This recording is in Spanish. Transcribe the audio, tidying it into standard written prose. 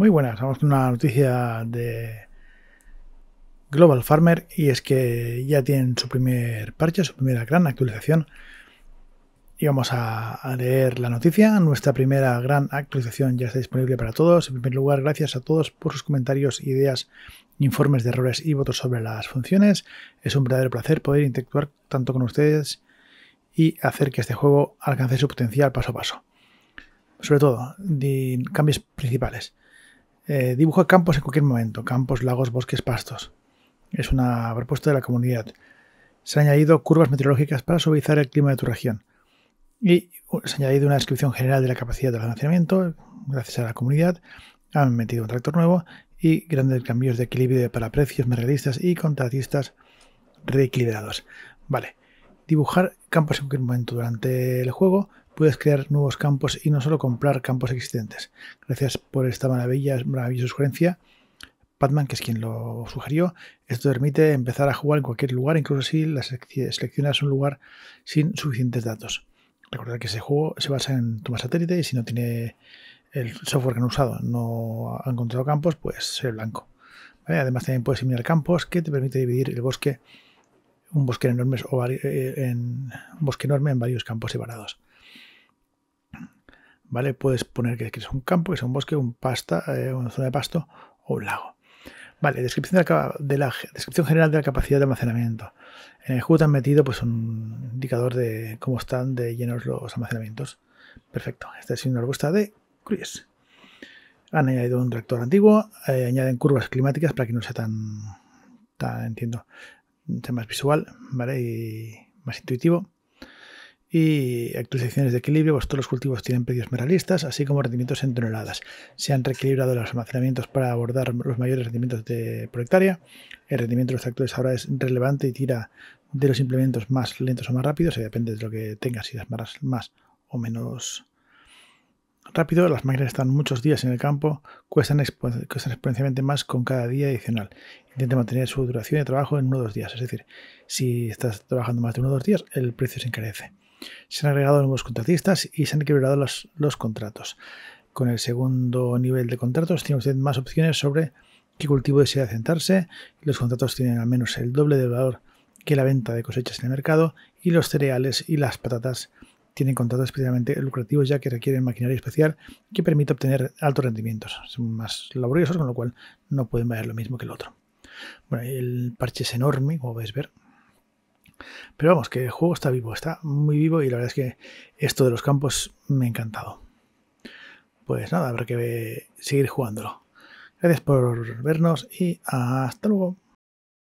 Muy buenas, vamos con una noticia de Global Farmer y es que ya tienen su primer parche, su primera gran actualización. Y vamos a leer la noticia. Nuestra primera gran actualización ya está disponible para todos. En primer lugar, gracias a todos por sus comentarios, ideas, informes de errores y votos sobre las funciones. Es un verdadero placer poder interactuar tanto con ustedes y hacer que este juego alcance su potencial paso a paso. Sobre todo, de cambios principales. Dibuja campos en cualquier momento. Campos, lagos, bosques, pastos. Es una propuesta de la comunidad. Se han añadido curvas meteorológicas para suavizar el clima de tu región. Y se ha añadido una descripción general de la capacidad de almacenamiento, gracias a la comunidad. Han metido un tractor nuevo y grandes cambios de equilibrio para precios más realistas y contratistas reequilibrados. Vale, dibujar campos en cualquier momento durante el juego. Puedes crear nuevos campos y no solo comprar campos existentes. Gracias por esta maravillosa sugerencia. Patman, que es quien lo sugirió, esto permite empezar a jugar en cualquier lugar, incluso si seleccionas un lugar sin suficientes datos. Recordad que ese juego se basa en toma satélite y si no tiene el software que han usado, no ha encontrado campos, pues ser blanco. ¿Vale? Además también puedes eliminar campos que te permite dividir el bosque, un bosque enorme en varios campos separados. ¿Vale? Puedes poner que es un campo, que es un bosque, una zona de pasto o un lago. Vale, descripción general de la capacidad de almacenamiento. En el juego te han metido pues, un indicador de cómo están de llenos los almacenamientos. Perfecto, esta es una respuesta de Chris. Han añadido un tractor antiguo, añaden curvas climáticas para que no sea tan entiendo, sea más visual, ¿vale? Y más intuitivo. Y actualizaciones de equilibrio, pues todos los cultivos tienen precios más realistas, así como rendimientos en toneladas. Se han reequilibrado los almacenamientos para abordar los mayores rendimientos por hectárea. El rendimiento de los tractores ahora es relevante y tira de los implementos más lentos o más rápidos, depende de lo que tengas, si las más o menos rápido. Las máquinas están muchos días en el campo, cuestan exponencialmente más con cada día adicional. Intenta mantener su duración de trabajo en 1 o 2 días, es decir, si estás trabajando más de 1 o 2 días, el precio se encarece. Se han agregado nuevos contratistas y se han equilibrado los contratos. Con el segundo nivel de contratos tiene usted más opciones sobre qué cultivo desea centrarse. Los contratos tienen al menos el doble de valor que la venta de cosechas en el mercado y los cereales y las patatas tienen contratos especialmente lucrativos ya que requieren maquinaria especial que permite obtener altos rendimientos. Son más laboriosos, con lo cual no pueden valer lo mismo que el otro. Bueno, el parche es enorme, como podéis ver. Pero vamos, que el juego está vivo, está muy vivo y la verdad es que esto de los campos me ha encantado. Pues nada, habrá que seguir jugándolo. Gracias por vernos y hasta luego.